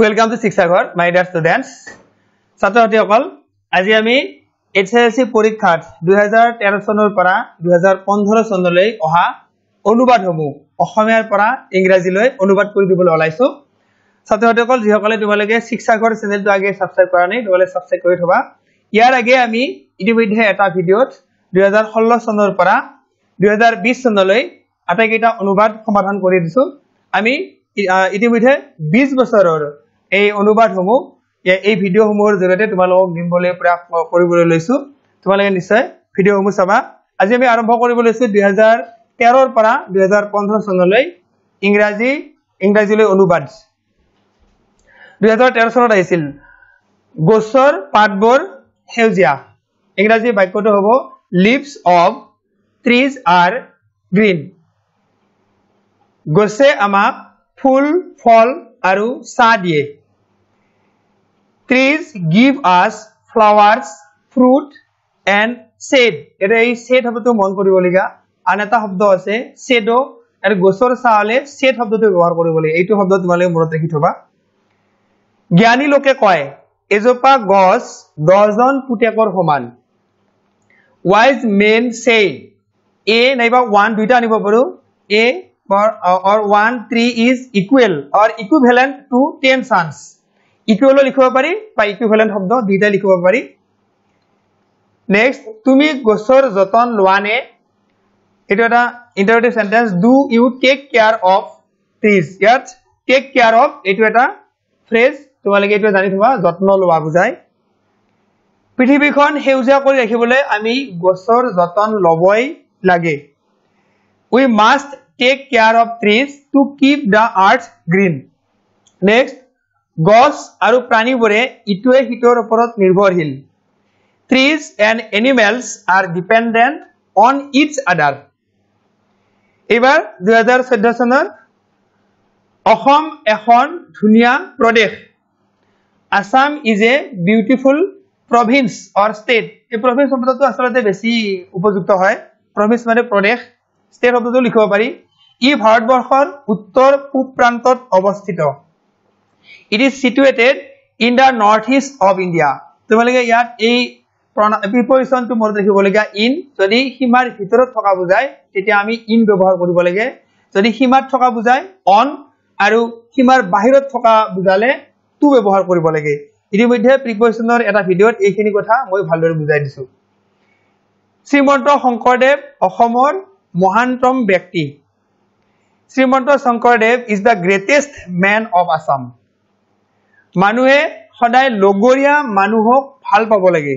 Welcome to Shikshaghar my dear students छात्र-छात्रीসকল আজি আমি एचएसएससी পরীক্ষাত 2013 চনৰ পৰা 2015 চনলৈ অহা অনুবাদসমূহ অসমীয়াৰ পৰা ইংৰাজীলৈ অনুবাদ কৰি দিবলৈ ওলাইছো। ছাত্ৰ-ছাত্ৰীসকল যিসকলে তোমালোকে শিক্ষাঘৰ চেনেলটো আগে সাবস্ক্ৰাইব কৰা নাই তোমালোকে সাবস্ক্ৰাইব কৰি থবা। ইয়াৰ আগে আমি ইতিমধ্যে এটা ভিডিঅত 2016 চনৰ পৰা 2020 চনলৈ আটাইকেইটা অনুবাদ সমাধান কৰি দিছো। আমি ইতিমধ্যে 20 বছৰৰ এই অনুবাদসমূহ এই ভিডিঅসমূহৰ জৰিয়তে তোমালোকক দিবলৈ প্ৰয়াস কৰিবলৈ লৈছো। তোমালোকে নিশ্চয় ভিডিঅসমূহ চাবা। আজি আমি আৰম্ভ কৰিবলৈ লৈছো 2013 ৰ পৰা 2015 চনলৈ ইংৰাজীলৈ অনুবাদ। 2013 চনত আহিছিল গছৰ পাতবোৰ হেউজিয়া। ইংৰাজী বাক্যটো হ'ব leaves of trees are green. গছে আমাক फूल फल और सा दिए। Trees give us flowers fruit and shade. ये शेड शब्द मन करबलगिया आन एटा शब्द आछे शेडो और गसर सा हले शेड शब्द व्यवहार करबलगिया। एइटो शब्द तुम्हारे मन राखि थबा। ज्ञानी लोके कय एजोपा गस 10 जन पुतेकर समान। वाइज मेन से ए नाइबा 1 2टा आनिबो पारो ए और 1 3 इज इक्वल और इक्विवेलेंट टू 10 सन्स। इक्वल लिखिब पारि बा इक्विवेलेंट शब्द दुइटा लिखिब पारि। नेक्स्ट तुमी गोसर जतन लोआने। एटा एटा interpretive sentence do you take care of trees. यात टेक केयर ऑफ एटु एटा फ्रेज तुमालोके एटु जानि थबा जतन लोआ बुझाय। पृथ्वीखन हेउजिया करि राखिबोले आमी गोसर जतन लबय लागे। We must Take care of trees to keep the earth green. Next, गस और प्राणी बोरे इटुए हिटोर ओपरत निर्भरशील। Trees and animals are dependent on each other. एबार 2014 सनर असम एखन धुनिया प्रदेश। Assam is a beautiful province or state. A province शब्दটো आसलते बेसी उपयुक्त হয়। Province माने प्रदेश, state शब्दটো লিখিব পাৰি। इ भारतवर्षर उत्तर पूब प्रांतत अवस्थित। It is situated in the north east of India. तुमलोके यात ए प्रिपोजिशन तो मन राखिबलगिया इन। यदि सीमार भितरत थका बुझाय तेतिया आमी इन व्यवहार करिब लगे। यदि सीमात थका बुझाय ऑन आरो सीमार बाहिरत थका बुझाले टू व्यवहार करिब लगे। इतिमध्ये प्रिपोजिशनर एटा भिडिओत एखिनि कथा মই ভালদৰে বুজাই দিছো। শ্ৰীমন্ত শংকৰদেৱ অসমৰ महानतम व्यक्ति। Srimanta Sankardev is the greatest man of Assam. मानुहे सदाय लगरिया मानुहक ভাল पाब लगे।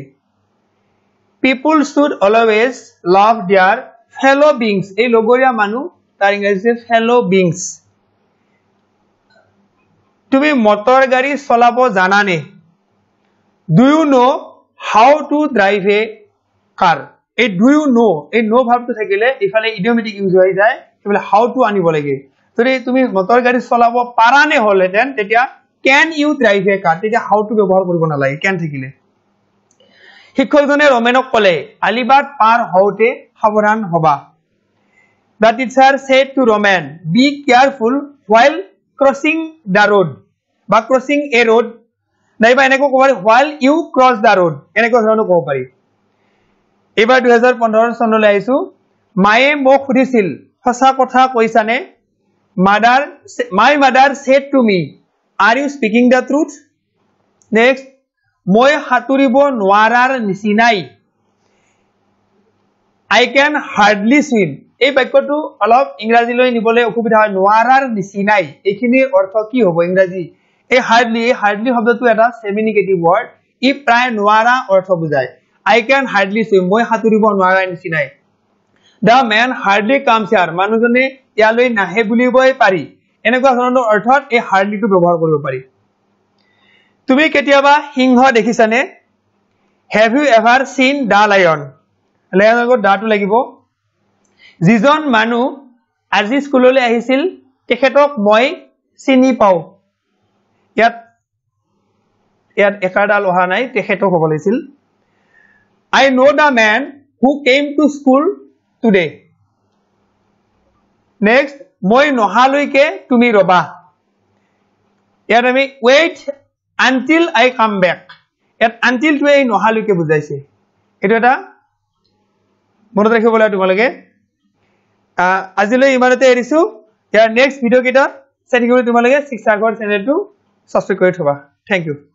People should always love their fellow beings. ए लगरिया मानु तार इंग्लिश फेलो बीइंग्स। तुमी मोटर गाड़ी चलाब जानाने। Do you know how to drive a car. ए डू यू नो ए नो भाव तो থাকিলে ইফালে ইডিওমেটিক ইউজ হৈ যায়। তেবলে হাউ টু আনিব লাগে। যদি তুমি মটৰ গাড়ী চলাব পাৰা নে হলে দেন তেতিয়া can you drive a car. তেতিয়া হাউ টু ব্যৱহাৰ কৰিব নালাগে ক্যান থাকিলে। শিক্ষকজনে ৰমেনক কলে আলিবাট পাৰ হওতে সাৱধান হবা। The teacher said to Ramen be careful while crossing the road বা ক্ৰসিং এ ৰোড নাইবা এনেকৈ ক'ব পাৰি while you cross the road. এনেকৈ ধৰণৰ ক'ব পাৰি। एबार 2015 सनলৈ आइছো। माये মোক সুধিছিল হসা কথা কৈছানে। Mother my mother said to me are you speaking the truth. Next মই হাতুৰিব নোৱাৰাৰ নিচিনাই আই ক্যান হাৰ্ডলি সুইম। এই বাক্যটো অলপ ইংৰাজীলৈ নিবলৈ অসুবিধা হয়। নোৱাৰাৰ নিচিনাই এখিনি অৰ্থ কি হ'ব ইংৰাজী। এই হাৰ্ডলি শব্দটো এটা সেমিনিকেটিভ ওয়াৰ্ড। ই প্ৰায় নোৱাৰা অৰ্থ বুজায়। I can hardly swim. মই হাতুৰিব নোৱাৰা নিচিনাই। The man hardly comes here. মানুহজনে ইয়ালৈ নাহে বুলিবই পাৰি। এনেকুৱা ধৰণৰ অৰ্থত এই hardlyটো ব্যৱহাৰ কৰিব পাৰি। তুমি কেতিয়াবা সিংহ দেখিছানে? Have you ever seen the lion? লায়নৰ লগত দাটো লাগিব। যিজন মানুহ আজি স্কুললৈ আহিছিল তেখেতক মই চিনি পাও। ইয়াত একাডাল অহা নাই তেখেতক হ'ব লাগিছিল। I know the man who came to school today. Next, moi nohaloi ke tumi roba. यानी wait until I come back आनटिलटोৱে नहाলৈকে বুজাইছে এটো এটা মনত ৰাখিব লাগে তোমালোকে আজিলৈ ইমানতে এৰিছো ইয়াৰ নেক্সট ভিডিও কিটা চেটিং কৰি তোমালোকে শিক্ষাগৰ চেনেলটো সাবস্ক্ৰাইব কৰি থবা থ্যাংক ইউ।